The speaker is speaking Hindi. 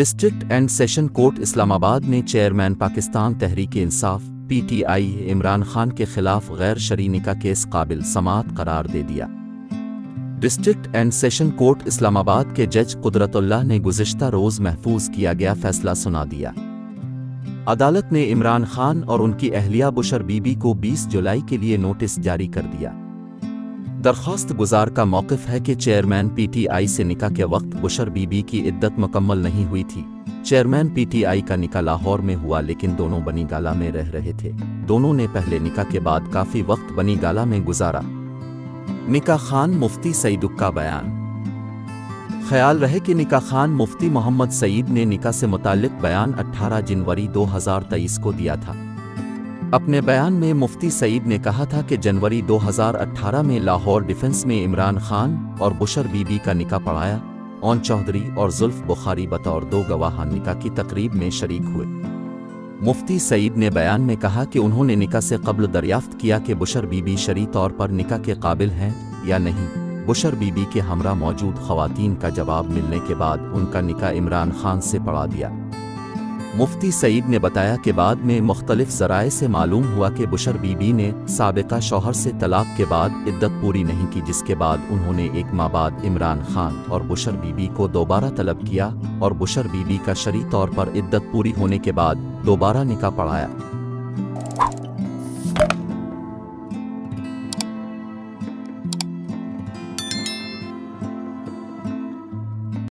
District and session court Islamabad ने चेयरमैन पाकिस्तान तहरीक-ए-इंसाफ (PTI) इमरान खान के खिलाफ गैर शरई निकाह केस काबिल समाअत करार दे दिया। District and session court Islamabad के जज कुदरतुल्लाह ने गुज़िश्ता रोज़ महफूज किया गया फैसला सुना दिया। अदालत ने इमरान खान और उनकी अहलिया बुशरा बीबी को 20 जुलाई के लिए नोटिस जारी कर दिया। दरख्वास्त गुजार का मौक़िफ़ है कि चेयरमैन PTI से निकाह के वक्त बुशरा बीबी की इद्दत मुकम्मल नहीं हुई थी। चेयरमैन PTI का निकाह लाहौर में हुआ, लेकिन दोनों बनी गाला में रह रहे थे। दोनों ने पहले निकाह के बाद काफ़ी वक्त बनी गाला में गुजारा। निकाह खान मुफ्ती सईद का बयान। ख्याल रहे कि निकाह खान मुफ्ती मोहम्मद सईद ने निकाह से मुतालिक बयान 18 जनवरी 2023 को दिया था। अपने बयान में मुफ्ती सईद ने कहा था कि जनवरी 2018 में लाहौर डिफेंस में इमरान खान और बुशरा बीबी का निकाह पढ़ाया। औन चौधरी और जुल्फ बुखारी बतौर दो गवाह निकाह की तकरीब में शरीक हुए। मुफ्ती सईद ने बयान में कहा कि उन्होंने निकाह से कब्ल दरियाफ्त किया कि बुशरा बीबी शरई तौर पर निकाह के काबिल हैं या नहीं। बुशरा बीबी के हमरा मौजूद खवातीन का जवाब मिलने के बाद उनका निकाह इमरान खान से पढ़ा दिया। मुफ्ती सईद ने बताया कि बाद में मुख्तलिफ ज़राए से मालूम हुआ कि बुशरा बीबी ने साबिका शौहर से तलाक के बाद इद्दत पूरी नहीं की, जिसके बाद उन्होंने एक माह बाद इमरान खान और बुशरा बीबी को दोबारा तलब किया और बुशरा बीबी का शरई तौर पर इद्दत पूरी होने के बाद दोबारा निकाह पढ़ाया।